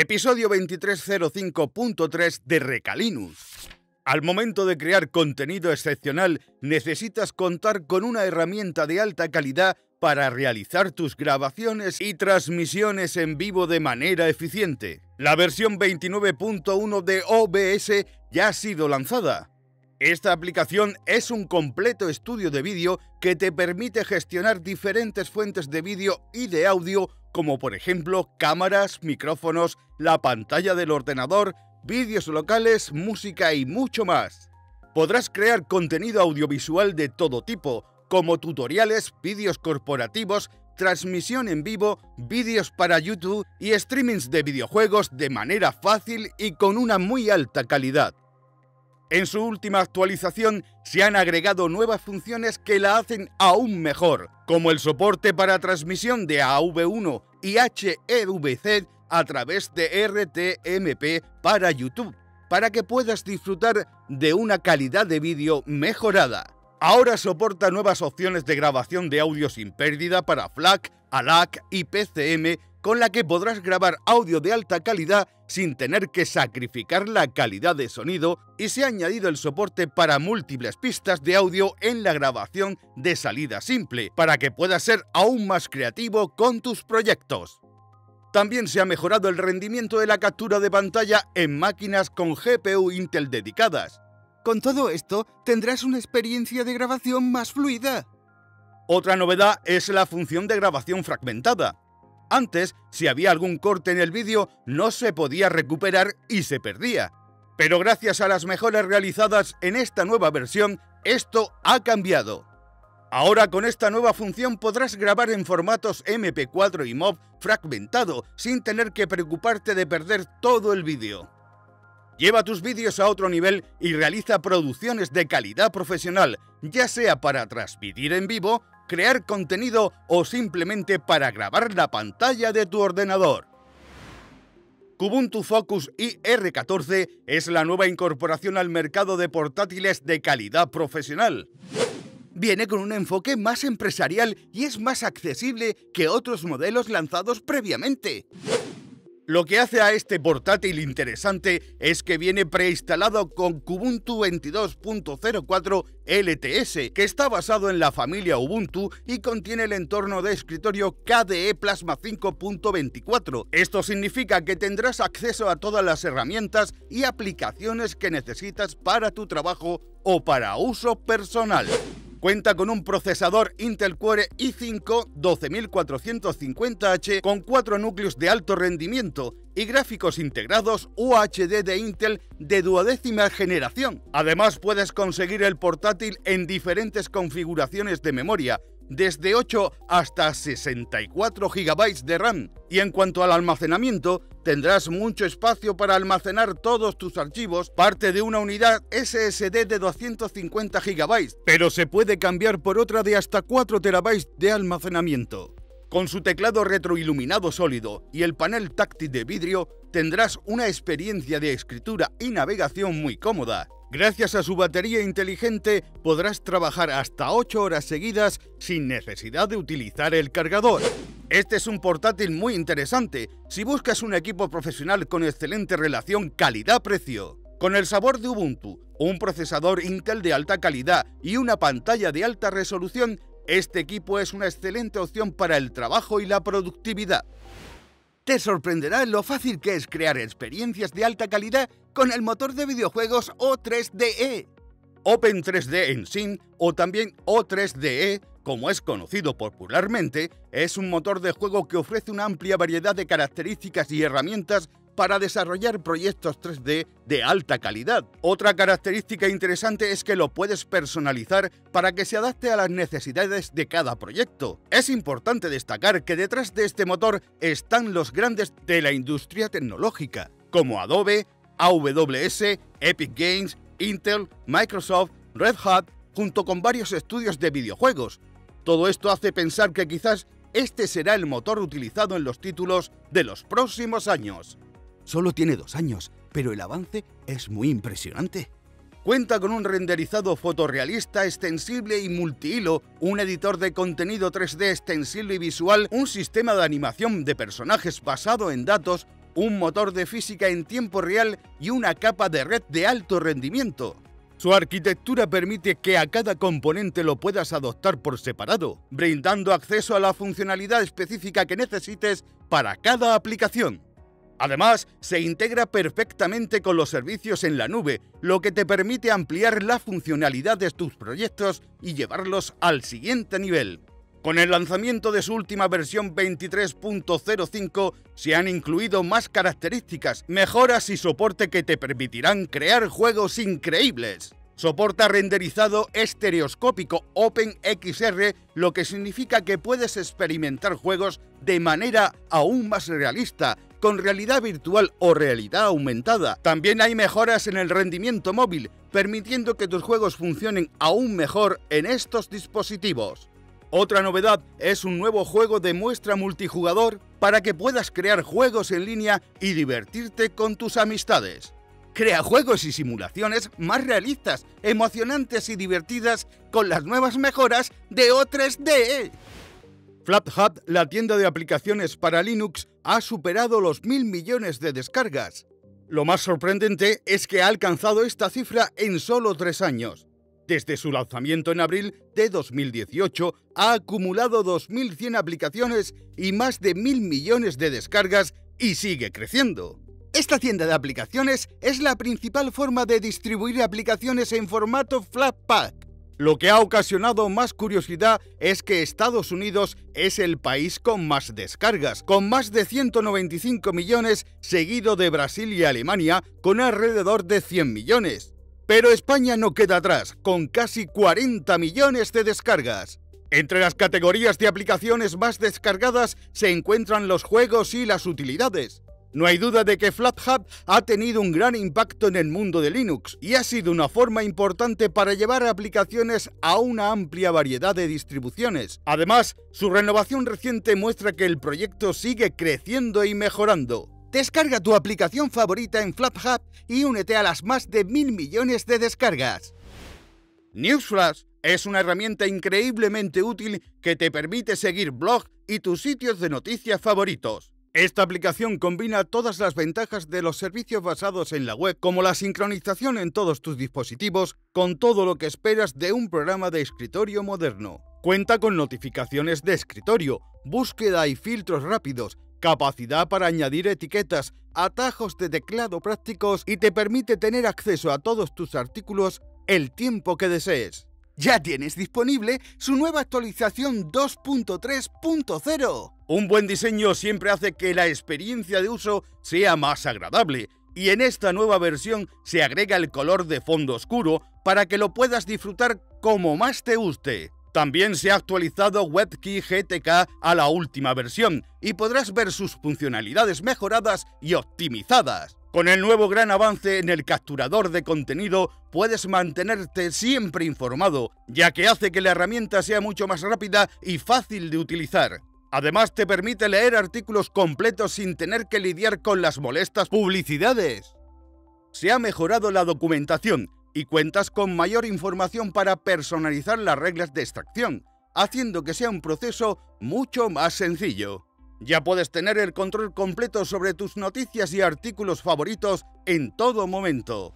Episodio 2305.3 de Reca Linux. Al momento de crear contenido excepcional, necesitas contar con una herramienta de alta calidad para realizar tus grabaciones y transmisiones en vivo de manera eficiente. La versión 29.1 de OBS ya ha sido lanzada. Esta aplicación es un completo estudio de vídeo que te permite gestionar diferentes fuentes de vídeo y de audio, como por ejemplo cámaras, micrófonos, la pantalla del ordenador, vídeos locales, música y mucho más. Podrás crear contenido audiovisual de todo tipo, como tutoriales, vídeos corporativos, transmisión en vivo, vídeos para YouTube y streamings de videojuegos de manera fácil y con una muy alta calidad. En su última actualización se han agregado nuevas funciones que la hacen aún mejor, como el soporte para transmisión de AV1 y HEVC a través de RTMP para YouTube, para que puedas disfrutar de una calidad de vídeo mejorada. Ahora soporta nuevas opciones de grabación de audio sin pérdida para FLAC, ALAC y PCM, con la que podrás grabar audio de alta calidad sin tener que sacrificar la calidad de sonido, y se ha añadido el soporte para múltiples pistas de audio en la grabación de salida simple, para que puedas ser aún más creativo con tus proyectos. También se ha mejorado el rendimiento de la captura de pantalla en máquinas con GPU Intel dedicadas. Con todo esto, tendrás una experiencia de grabación más fluida. Otra novedad es la función de grabación fragmentada. Antes, si había algún corte en el vídeo, no se podía recuperar y se perdía. Pero gracias a las mejoras realizadas en esta nueva versión, esto ha cambiado. Ahora con esta nueva función podrás grabar en formatos MP4 y MOV fragmentado, sin tener que preocuparte de perder todo el vídeo. Lleva tus vídeos a otro nivel y realiza producciones de calidad profesional, ya sea para transmitir en vivo, crear contenido o simplemente para grabar la pantalla de tu ordenador. Kubuntu Focus IR14 es la nueva incorporación al mercado de portátiles de calidad profesional. Viene con un enfoque más empresarial y es más accesible que otros modelos lanzados previamente. Lo que hace a este portátil interesante es que viene preinstalado con Kubuntu 22.04 LTS, que está basado en la familia Ubuntu y contiene el entorno de escritorio KDE Plasma 5.24. Esto significa que tendrás acceso a todas las herramientas y aplicaciones que necesitas para tu trabajo o para uso personal. Cuenta con un procesador Intel Core i5-12450H con 4 núcleos de alto rendimiento y gráficos integrados UHD de Intel de duodécima generación. Además, puedes conseguir el portátil en diferentes configuraciones de memoria, desde 8 hasta 64 GB de RAM. Y en cuanto al almacenamiento, tendrás mucho espacio para almacenar todos tus archivos, parte de una unidad SSD de 250 GB, pero se puede cambiar por otra de hasta 4 TB de almacenamiento. Con su teclado retroiluminado sólido y el panel táctil de vidrio, tendrás una experiencia de escritura y navegación muy cómoda. Gracias a su batería inteligente, podrás trabajar hasta 8 horas seguidas sin necesidad de utilizar el cargador. Este es un portátil muy interesante si buscas un equipo profesional con excelente relación calidad-precio. Con el sabor de Ubuntu, un procesador Intel de alta calidad y una pantalla de alta resolución, este equipo es una excelente opción para el trabajo y la productividad. Te sorprenderá lo fácil que es crear experiencias de alta calidad con el motor de videojuegos O3DE. Open 3D Engine, o también O3DE, como es conocido popularmente, es un motor de juego que ofrece una amplia variedad de características y herramientas para desarrollar proyectos 3D de alta calidad. Otra característica interesante es que lo puedes personalizar para que se adapte a las necesidades de cada proyecto. Es importante destacar que detrás de este motor están los grandes de la industria tecnológica, como Adobe, AWS, Epic Games, Intel, Microsoft, Red Hat, junto con varios estudios de videojuegos. Todo esto hace pensar que quizás este será el motor utilizado en los títulos de los próximos años. Solo tiene 2 años, pero el avance es muy impresionante. Cuenta con un renderizado fotorrealista extensible y multihilo, un editor de contenido 3D extensible y visual, un sistema de animación de personajes basado en datos, un motor de física en tiempo real y una capa de red de alto rendimiento. Su arquitectura permite que a cada componente lo puedas adoptar por separado, brindando acceso a la funcionalidad específica que necesites para cada aplicación. Además, se integra perfectamente con los servicios en la nube, lo que te permite ampliar la funcionalidad de tus proyectos y llevarlos al siguiente nivel. Con el lanzamiento de su última versión 23.05 se han incluido más características, mejoras y soporte que te permitirán crear juegos increíbles. Soporta renderizado estereoscópico OpenXR, lo que significa que puedes experimentar juegos de manera aún más realista, con realidad virtual o realidad aumentada. También hay mejoras en el rendimiento móvil, permitiendo que tus juegos funcionen aún mejor en estos dispositivos. Otra novedad es un nuevo juego de muestra multijugador para que puedas crear juegos en línea y divertirte con tus amistades. Crea juegos y simulaciones más realistas, emocionantes y divertidas con las nuevas mejoras de O3D. Flathub, la tienda de aplicaciones para Linux, ha superado los 1.000 millones de descargas. Lo más sorprendente es que ha alcanzado esta cifra en solo 3 años. Desde su lanzamiento en abril de 2018, ha acumulado 2.100 aplicaciones y más de 1.000 millones de descargas y sigue creciendo. Esta tienda de aplicaciones es la principal forma de distribuir aplicaciones en formato Flatpak. Lo que ha ocasionado más curiosidad es que Estados Unidos es el país con más descargas, con más de 195 millones, seguido de Brasil y Alemania, con alrededor de 100 millones. Pero España no queda atrás, con casi 40 millones de descargas. Entre las categorías de aplicaciones más descargadas se encuentran los juegos y las utilidades. No hay duda de que Flathub ha tenido un gran impacto en el mundo de Linux y ha sido una forma importante para llevar aplicaciones a una amplia variedad de distribuciones. Además, su renovación reciente muestra que el proyecto sigue creciendo y mejorando. Descarga tu aplicación favorita en Flathub y únete a las más de 1.000 millones de descargas. Newsflash es una herramienta increíblemente útil que te permite seguir blogs y tus sitios de noticias favoritos. Esta aplicación combina todas las ventajas de los servicios basados en la web, como la sincronización en todos tus dispositivos, con todo lo que esperas de un programa de escritorio moderno. Cuenta con notificaciones de escritorio, búsqueda y filtros rápidos, capacidad para añadir etiquetas, atajos de teclado prácticos y te permite tener acceso a todos tus artículos el tiempo que desees. Ya tienes disponible su nueva actualización 2.3.0. Un buen diseño siempre hace que la experiencia de uso sea más agradable y en esta nueva versión se agrega el color de fondo oscuro para que lo puedas disfrutar como más te guste. También se ha actualizado WebKitGTK a la última versión y podrás ver sus funcionalidades mejoradas y optimizadas. Con el nuevo gran avance en el capturador de contenido puedes mantenerte siempre informado, ya que hace que la herramienta sea mucho más rápida y fácil de utilizar. Además te permite leer artículos completos sin tener que lidiar con las molestas publicidades. Se ha mejorado la documentación y cuentas con mayor información para personalizar las reglas de extracción, haciendo que sea un proceso mucho más sencillo. Ya puedes tener el control completo sobre tus noticias y artículos favoritos en todo momento.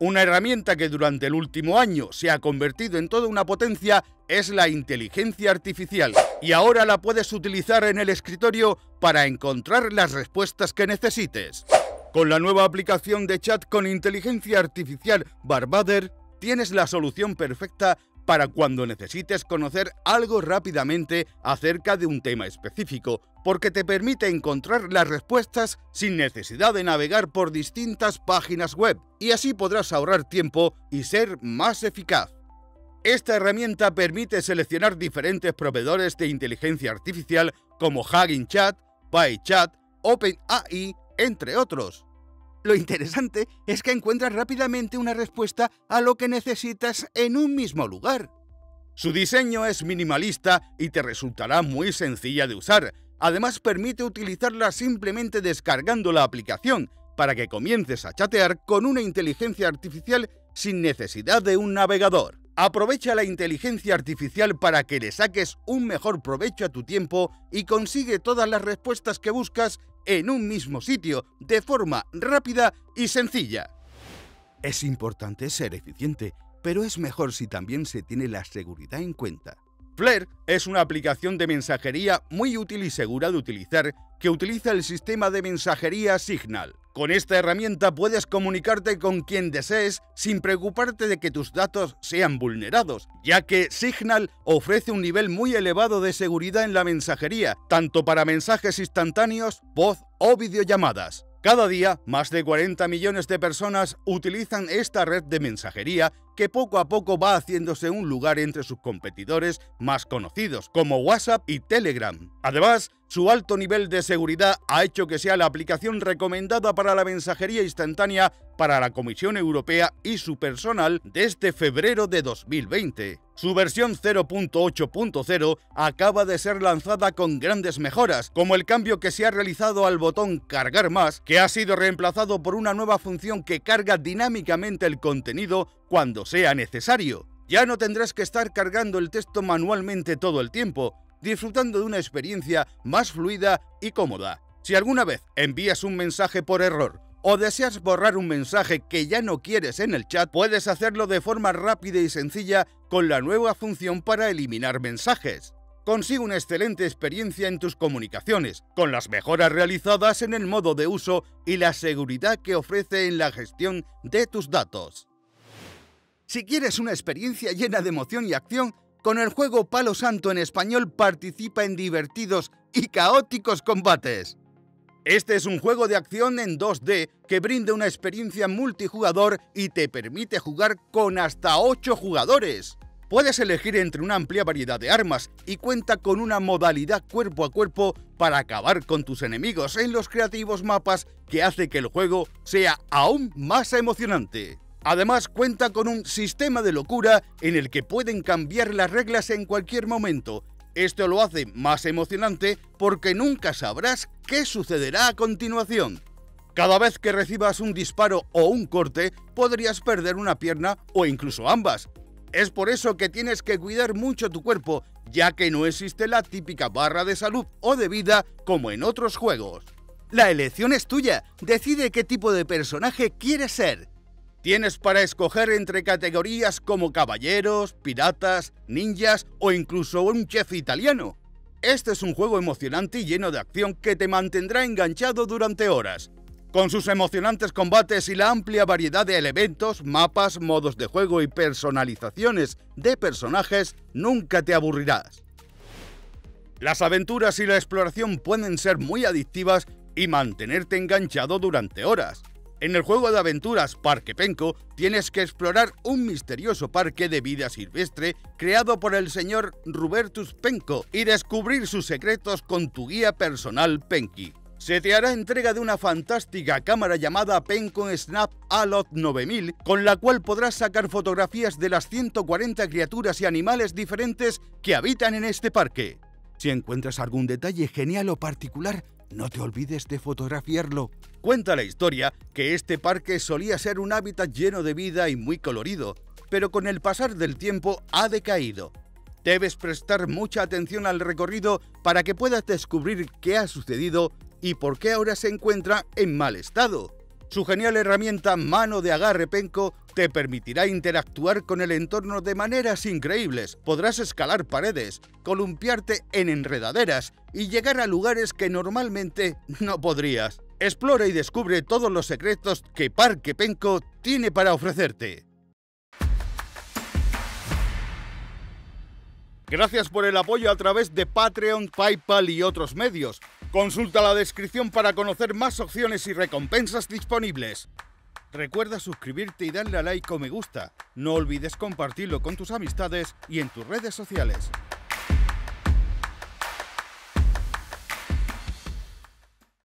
Una herramienta que durante el último año se ha convertido en toda una potencia es la inteligencia artificial, y ahora la puedes utilizar en el escritorio para encontrar las respuestas que necesites. Con la nueva aplicación de chat con inteligencia artificial Bavarder, tienes la solución perfecta para cuando necesites conocer algo rápidamente acerca de un tema específico, porque te permite encontrar las respuestas sin necesidad de navegar por distintas páginas web, y así podrás ahorrar tiempo y ser más eficaz. Esta herramienta permite seleccionar diferentes proveedores de inteligencia artificial como Hugging Chat, PyChat, OpenAI, entre otros. Lo interesante es que encuentras rápidamente una respuesta a lo que necesitas en un mismo lugar. Su diseño es minimalista y te resultará muy sencilla de usar. Además, permite utilizarla simplemente descargando la aplicación para que comiences a chatear con una inteligencia artificial sin necesidad de un navegador. Aprovecha la inteligencia artificial para que le saques un mejor provecho a tu tiempo y consigue todas las respuestas que buscas en un mismo sitio de forma rápida y sencilla. Es importante ser eficiente, pero es mejor si también se tiene la seguridad en cuenta. Flare es una aplicación de mensajería muy útil y segura de utilizar que utiliza el sistema de mensajería Signal. Con esta herramienta puedes comunicarte con quien desees sin preocuparte de que tus datos sean vulnerados, ya que Signal ofrece un nivel muy elevado de seguridad en la mensajería, tanto para mensajes instantáneos, voz o videollamadas. Cada día, más de 40 millones de personas utilizan esta red de mensajería que poco a poco va haciéndose un lugar entre sus competidores más conocidos, como WhatsApp y Telegram. Además, su alto nivel de seguridad ha hecho que sea la aplicación recomendada para la mensajería instantánea para la Comisión Europea y su personal desde febrero de 2020. Su versión 0.8.0 acaba de ser lanzada con grandes mejoras, como el cambio que se ha realizado al botón cargar más, que ha sido reemplazado por una nueva función que carga dinámicamente el contenido cuando sea necesario. Ya no tendrás que estar cargando el texto manualmente todo el tiempo, disfrutando de una experiencia más fluida y cómoda. Si alguna vez envías un mensaje por error, o deseas borrar un mensaje que ya no quieres en el chat, puedes hacerlo de forma rápida y sencilla con la nueva función para eliminar mensajes. Consigue una excelente experiencia en tus comunicaciones, con las mejoras realizadas en el modo de uso y la seguridad que ofrece en la gestión de tus datos. Si quieres una experiencia llena de emoción y acción, con el juego Palo Santo en español participa en divertidos y caóticos combates. Este es un juego de acción en 2D que brinda una experiencia multijugador y te permite jugar con hasta 8 jugadores. Puedes elegir entre una amplia variedad de armas y cuenta con una modalidad cuerpo a cuerpo para acabar con tus enemigos en los creativos mapas que hace que el juego sea aún más emocionante. Además, cuenta con un sistema de locura en el que pueden cambiar las reglas en cualquier momento. Esto lo hace más emocionante porque nunca sabrás qué sucederá a continuación. Cada vez que recibas un disparo o un corte, podrías perder una pierna o incluso ambas. Es por eso que tienes que cuidar mucho tu cuerpo, ya que no existe la típica barra de salud o de vida como en otros juegos. La elección es tuya, decide qué tipo de personaje quieres ser. Tienes para escoger entre categorías como caballeros, piratas, ninjas o incluso un chef italiano. Este es un juego emocionante y lleno de acción que te mantendrá enganchado durante horas. Con sus emocionantes combates y la amplia variedad de elementos, mapas, modos de juego y personalizaciones de personajes, nunca te aburrirás. Las aventuras y la exploración pueden ser muy adictivas y mantenerte enganchado durante horas. En el juego de aventuras Parque Penko tienes que explorar un misterioso parque de vida silvestre creado por el señor Rubertus Penko y descubrir sus secretos con tu guía personal Penki. Se te hará entrega de una fantástica cámara llamada Penko Snap ALAC 9000, con la cual podrás sacar fotografías de las 140 criaturas y animales diferentes que habitan en este parque. Si encuentras algún detalle genial o particular, no te olvides de fotografiarlo. Cuenta la historia que este parque solía ser un hábitat lleno de vida y muy colorido, pero con el pasar del tiempo ha decaído. Debes prestar mucha atención al recorrido para que puedas descubrir qué ha sucedido y por qué ahora se encuentra en mal estado. Su genial herramienta Mano de Agarre Penko te permitirá interactuar con el entorno de maneras increíbles. Podrás escalar paredes, columpiarte en enredaderas y llegar a lugares que normalmente no podrías. Explora y descubre todos los secretos que Parque Penko tiene para ofrecerte. Gracias por el apoyo a través de Patreon, PayPal y otros medios. Consulta la descripción para conocer más opciones y recompensas disponibles. Recuerda suscribirte y darle a like o me gusta. No olvides compartirlo con tus amistades y en tus redes sociales.